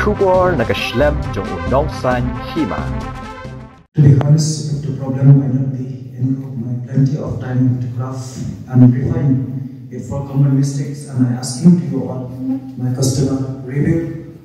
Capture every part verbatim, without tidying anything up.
Kubor nakaslab jong unongsan hima. To be honest, the problem might not be improved. Plenty of time to craft and refine it for common mistakes, and I ask you to go on my customer review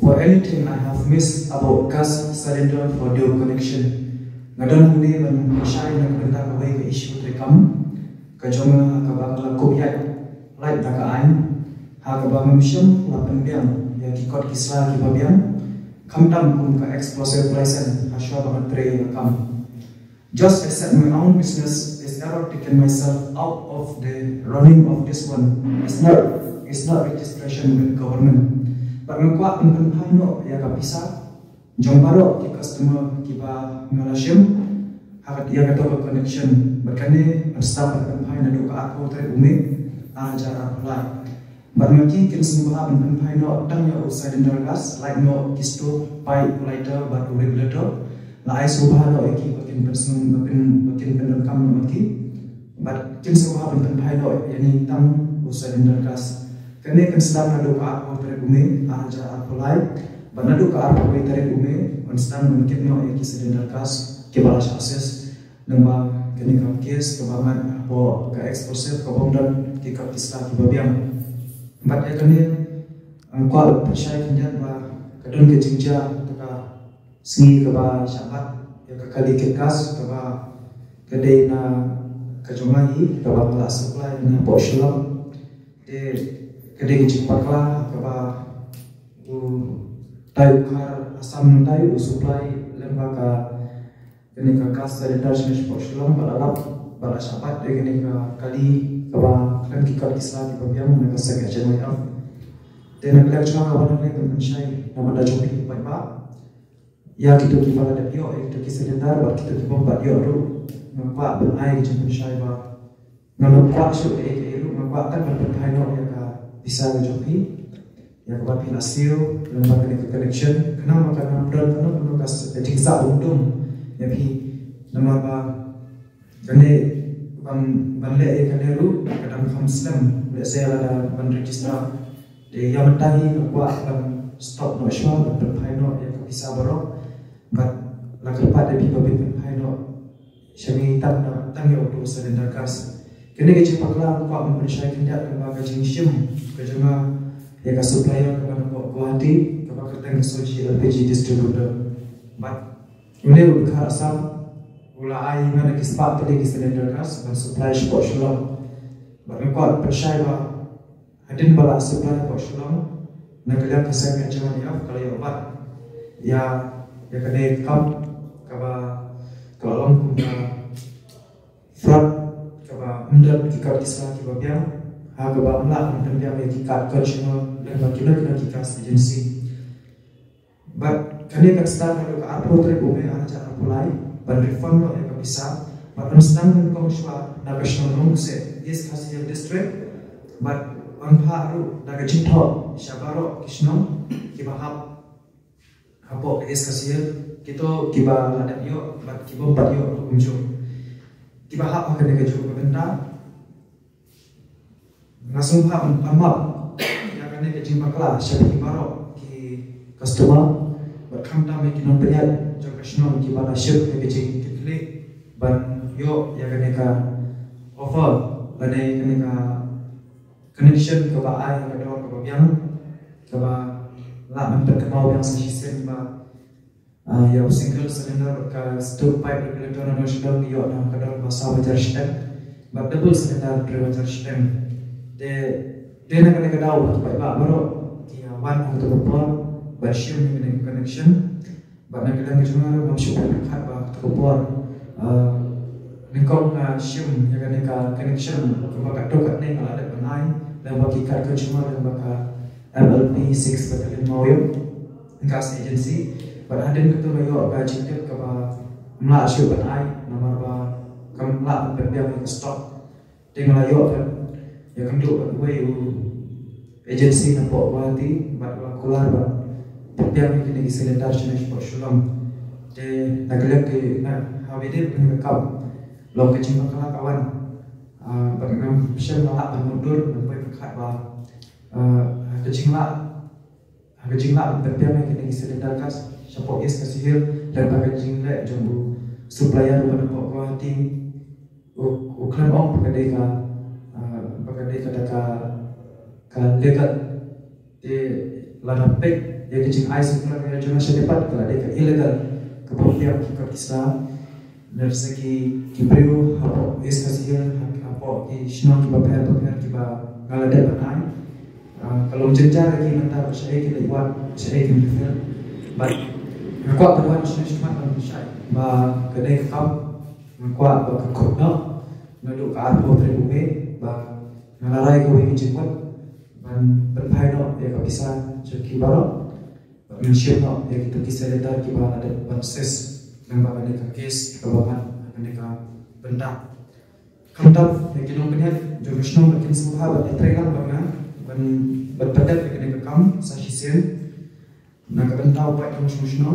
for anything I have missed about gas cylinder for dual connection. Ngadan hune ban shine nakata kawai ka issue to come kajong ka bangla kopyat right taka ai ha ka bang mission lapan biang ya kikot kisla ki babian kamtam kun ka explosive license ha shwa ban tray come. Just accept my own business is never taken myself out of the running of this one. It's not it's not registration with government. But mengkuat pun pun no ya ka bisa. Jom baru ki customer kiba Malaysia hakat dia kata connection berkane staff dan pemain ada ka aku tadi umi ajar apply but mungkin kin semua dan pemain no tang ya outside the gas like no kisto pipe lighter but regulator la ai subha no ki kin person kin kin benar kam mungkin but kin semua dan pemain no yani tang outside the gas kane kin staff ada ka aku tadi umi ajar apply Banadu ka arpa koi tarik ume, onstang mungkin no eki sedendal kas kebalas akses nembang kenikam kes kebangan bo ka eksplosif kabom dan kikap kisla kibabiang. Empat ya kene angkwal percaya kenyan ba kadon kejingja taka singi kaba syabat ya kakali kekas kaba kedai na kajongai kaba kala supply na bo shalom de kedai kejingpakla kaba Tayu kar asam tayu supply lembaga ini ke gas silinder jenis porselan balalap balasapat dengan ini kali kaba klan kikar kisah di bagian mereka segera jadi maaf. Dan yang kelak cuma kawan mereka mengenai nama dajopi baik-baik. Ya kita kipala dapio, kita kisilinder, baru kita kipom badio ru nampak berai jadi mengenai bah nampak suruh eh ru nampak kan berpentai no yang bisa dajopi. Yang kami hasil dalam pakai connection, kenapa karena modal karena perlu kas tingsa untung, jadi nama apa, kerana bang banle kerana lu kadang kamslam, biasa ada bang registra, dia yang mentahi kuat dalam stop nasional dan perpaino yang kami sabarok, but lagu pada pipa pipa perpaino, kami tak nak tangi untuk selendar kas, kerana kecipaklah kuat mempercayai kendak lembaga jenisnya, kerana Ia supplier kepada Guwahati kepada kertang Soji L P G distributor. But beliau berkata asal ulah ai mana kispat tadi kisah gas dan supply Port Shillong. But mereka percaya bahawa hadin bala supply Port Shillong nak kerja kesempatan zaman dia kalau ia obat ia ia kena kap kaba kalau orang kumpulan fraud kaba undang kikar kisah kibab dia ha kaba melak undang dia kikar consumer Bagi lagi lagi kas agensi, but kami akan start kalau ke apa terkait umai aja aku lai, but reform lo yang kami bisa, but understand dengan konsep nasional nongse, yes hasil district, but anparu naga cinta, syabaro kisno, kita hab, habok yes hasil kita kita ada yo, but kita badio kunjung, kita hab akan naga jauh benda, langsung hab amal. Kami kerja makla, syafiq barok, ki customer, berkhamta mungkin non perniat, jangka senang ki bala ship, kami kerja kikli, ban yo, ya kami ka offer, banai kami ka connection ke baai, ke doang, ke babiang, ke ba lah memperkenal yang sesisem ba, ya single cylinder ka stove pipe regulator nasional yo, dah kadang bahasa wajar stem, ba double cylinder wajar stem, de Dia nak kena kedau tu baik-baik baru dia wan untuk berpol bersiul dengan connection, baru nak kena cuma mampu berkat baru terpol. Nikon na sium yang kena connection kepada doktor ni kalau ada penai dan bagi kat cuma dan bagi M L P six berkaitan mawiyum gas agency, baru ada kita bayu ada cinta kepada Malaysia penai nama apa kamla berbiar dengan stock dengan layu dan Ya kendo bat wei agensi na po wati bat wa kular bat pembiang ni kini selendar jenis Port Shillong de naglek ke na hawede pun kau long ke jima kala kawan bat nam sel la ban mundur ban wei khat ba ke jingla Hanga jingla ang tempiang na kini isilindarkas, syapok is kasihil, dan pakai jingla jumbu supplier pada pokok ting uklan ong pakai deka, pakai deka deka kan deka di ladang pek, dia kecing ais uklan yang jumlah sedepat kalau deka ilegal keperluan kita Islam. Dari segi kibriu, hapok is kasihil, hapok di shinong kiba pahal topian kiba ngaladek anai. Kalau jenjara lagi mentah bersyair kita buat syair kita fikir, but kuat tuan syair cuma dalam syair, bah kedai kau kuat bah kekutno, nuduk kat bawah peribumi, bah ngalarai kau ingin jemput, dan berpahin no, ya kau bisa cuci barok, mensiap no, ya kita kisah letar kita ada proses yang bah kedai kes, kebahan kedai benda, kentap, ya kita punya jurusno makin semua bah terkenal banyak. Berpedat dengan kekam, sahisil, nak bentau buat kamu semua,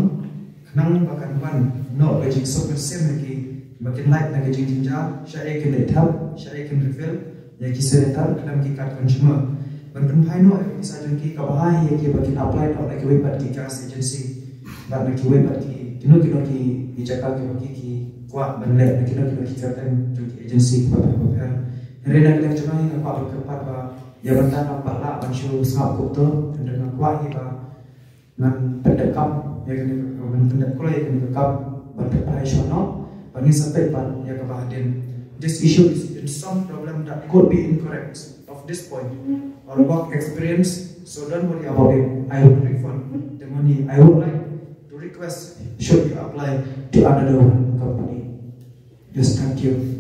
kenang bahkan bukan, no bajing super sim lagi, makin light nak bajing jinja, syair kena tahu, syair kena refill, ya kisah letar, kenang kita consumer, berpentai no, kisah jengki kau bahaya, kita makin apply no, nak kita buat kita agency, nak nak kita buat kita, kena kita kita dijaga kita kita kuat berlet, nak kita kita kita kan jengki agency kepada kepada, reda kita cuma yang kuat berkepada. Ya bentar nampak lah manusia sangat kuat dengan kuat kita dan pendekam ya kena dengan pendekul ya kena kekam berdepan sional bagi sampai pan ya kebahagiaan. This issue is in some problem that could be incorrect of this point or work experience, so don't worry about it. I will refund the money. I would like to request should you apply to another company. Just thank you.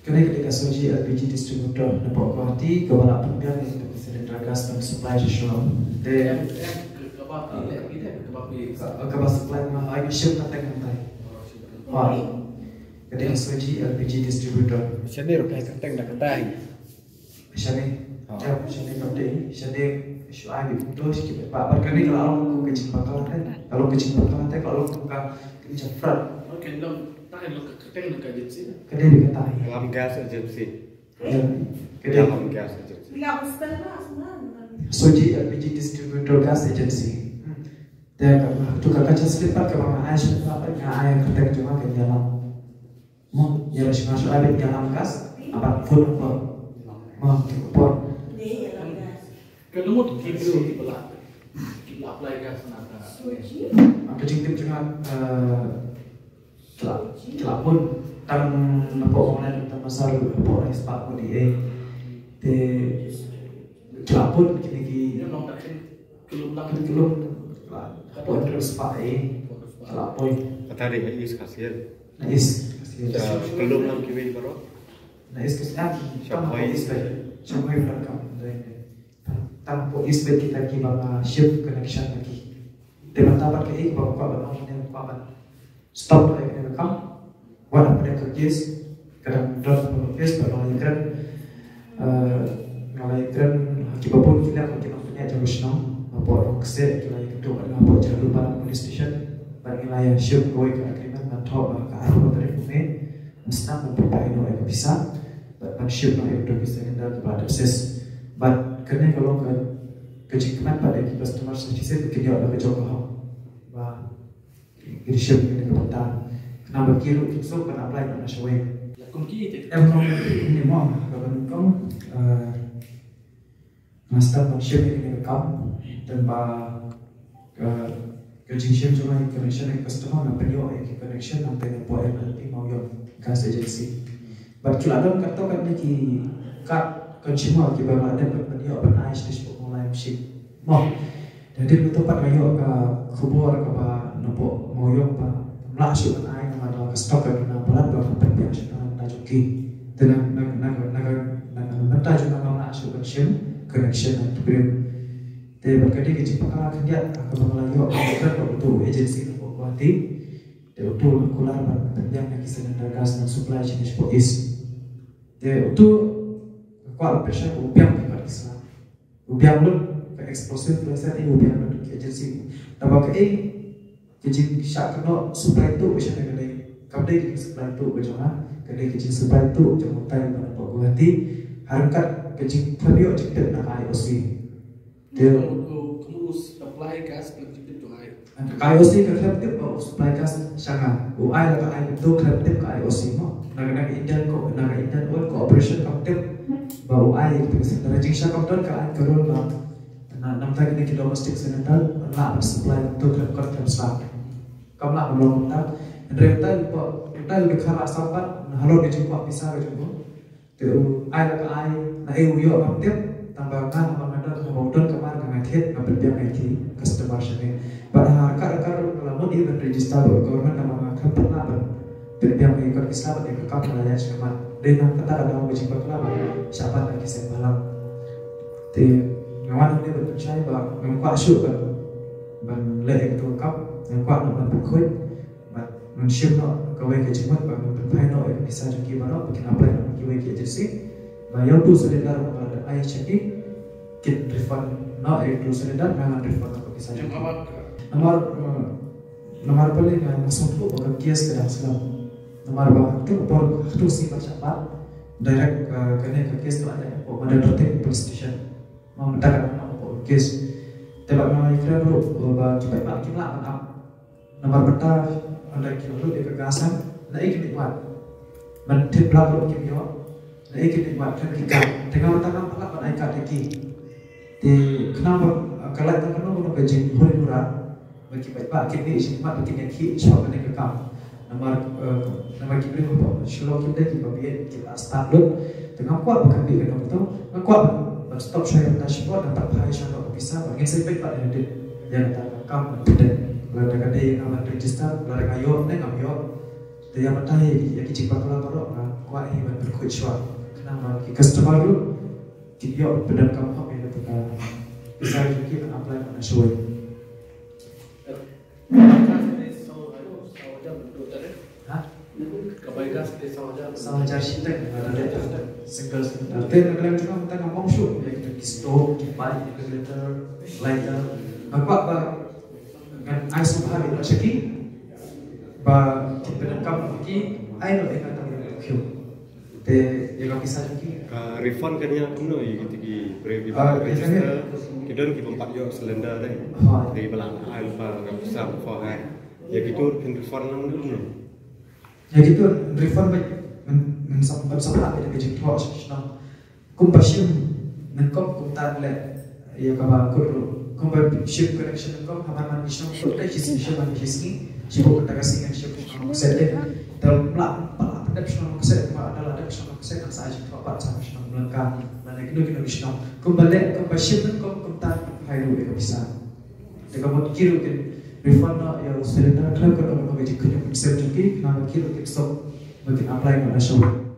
Kena ketika soji L P G distributor nampak kau hati kau nak pembiayaan untuk distributor gas dan supply nasional. Deh, kebab kebab kebab kebab supply mah ayam siap kata kata. Hal, ketika soji L P G distributor. Siapa yang kata kata kata? Siapa? Ya, siapa kau deh? Siapa? Siapa yang betul sih? Pak, perkara ni kalau aku kecil bakal ada, kalau kecil bakal ada, kalau buka kecil frat. Okay, dong. Kedai dekat agensi lah. Kedai dekat tak? Dalam gas agensi. Dalam gas agensi. Bila hostel lah semua. Soji L P G distributor gas agensi. Dia tu kakak cakap selipat ke mana ayah selipat ke mana ayah kedai cuma ke dalam. Mau jalan si masuk ada di dalam gas apa full apa? Mau full. Di dalam gas. Kalau mau kibul kibulah. Kibulah apply gas nak. Soji. Apa jengtim cuma. Kelak pun tang nampak orang lain tentang masalah nampak orang sepak pun dia, de kelak pun kini kini kelum tak kelum kelak terus sepak eh kelak pun kata dia is kasir, is kelum nak kini baru, is kasir siapa is baik siapa yang berkam, tanpa is baik kita kini bawa shift connection lagi, dengan dapat ke bawa bawa orang yang bawa stop dari kena rekam, warna pada kerjis, kerana dalam melukis, berlainan, melainan, kita pun kita mungkin punya jawabnya, apa orang kesel, kita yang kedua adalah apa jalur barang polis station, barang lain siap kau ikut agreement, atau barang arah dari kami, mesti memperbaiki orang yang bisa, barang siap orang yang bisa hendak kepada akses, barang kerana kalau kejikiman pada kita customer service kita ada kejauhan, barang Irisip ini kebetulan, kenapa kiri untuk so kena apply pada sesuai. Kongsi, emkom ini mau, kalau emkom master konsep ini rekam, tanpa kerjasama cuma connection dengan customer, nampak dia ada connection, nampak dia boleh nanti mau yang gas agency. Berculat dalam katakan ni kat consumer, kita ada nampak dia open eyes di sebuah online shop, mau. Jadi untuk tempat mayo ke kubur kepada nampak moyong pak melaju dengan air nama dalam stok dan nama berat dalam perbiasan dalam tajuki dengan dengan dengan dengan dengan berat juga dalam melaju connection connection itu beri. Tapi berkali kecepatan kerja akan melayu akan betul agensi nampak kuati betul kular berpendiam yang kisah dan gas dan supply jenis polis. Tapi itu kuat persen rupiah bukan Islam rupiah belum eksplosif biasa ni rupiah belum agensi. Tapi kei kecil syak kena supply tu macam mana kedai kedai kena supply tu macam mana kedai kecil supply tu macam apa yang mana buat gua hati harkat kecil terbiak cipta nak air osi dia kamu kamu lai cá tiếp tục hai. i o xê các khép tiếp ở supply cá sang u ai là các ai cũng khép tiếp cả i o xê họ. Là cái này Indian có là cái Indian oil cooperation công tiếp và u ai cũng sẽ là chính xác công tốt cả anh Karol là năm tay cái domestic central là supply untuk khép các khép sang. Kamu lah belum tahu. Renta lupa renta lebih khara sahabat halo dijumpa pisah dijumpa. Từ ai là ai là yêu yêu ở tiếp tambah kan apa ada kemudian kemarin ngajit berbeda lagi customer service pada harga harga lama dia berregister berkorban nama mereka pernah berbeda mengikut Islam dan kekal belajar semat dengan kata ada orang berjumpa kelapa siapa lagi semalam di ngawan dia berpercaya bahwa mengkuat syukur dan leh terungkap mengkuat dan berkuat mensyukur kawai kejimat bahwa memperbaiki noy bisa jadi mana bikin apa yang kawai kejimat bayar tu selendar pada ayah ceki, kit refund, na itu selendar dengan refund apa kisah. Nomor, nomor, nomor paling yang masuk tu orang kias kerja selam. Nomor bawah tu baru tu si macam apa, direct kena kias tu ada orang ada tertib position, memutarkan nama orang kias. Tebak nama ikhlas tu, bawa cukai mak kira apa. Nomor berta ada kira tu dia kegasan, naik nikmat, menteri pelakon kira. Nah, ini nikmat dan kita dengan tangan pelak menaikkan lagi. Di kenapa kalau kita kenal orang kerja boleh murah, bagi baik-baik kita isi nikmat bagi yang kiri, siapa yang kekal. Nama nama kita ni apa? Silo kita kita biar kita start dulu. Dengan kuat bukan biar orang itu, dengan kuat stop saya dashboard dan tak bahaya saya bisa. Bagi saya baik-baik yang ada yang tak kekal dan kalau ada yang amat register, kalau ada ayo, ada ayo. Tapi yang penting yang kita perlu perlu kuat ini berkuasa. Nama customer tu, dia berdan kamu apa yang kita bisa juga apply mana sesuai. Kebaikan seperti sahaja, sahaja cinta dengan ada single single. Tapi negara kita kita ngomong show, kita kisah, kipai, elevator, lighter. Apa apa dengan isu hari nak cegi, bah berdan kamu lagi, ayo dengan tamu kau. ते ये लोग किसान की refund करने का तुमने ये कितनी ब्रेवी रजिस्टर किधर की बंपार योग सिलेंडर है दे बलान आलफा रफसा फॉर है ये कितोर रिफंड ना मुझे तुमने ये कितोर रिफंड में में सब सब आप इधर के जिंदगी और शिक्षण कुम पश्चिम में कम कुम ताले ये कबार कुल कुम पश्चिम कनेक्शन कम हमारे मानिशों को तो इस इस मानिश की जिबो कंट्राक्सिंग एक्शन सेले तब लाभ Adaptation maksud adalah adaptation maksud yang sahaja terdapat sama Islam melengkap mana kita kita Islam kembali kembali ke kota Hairu yang bisa. Jika mahu kira kita reforma yang sedang terlalu kerana kita kerja kerja kerja kerana kita kita sok mungkin apply mana sahaja.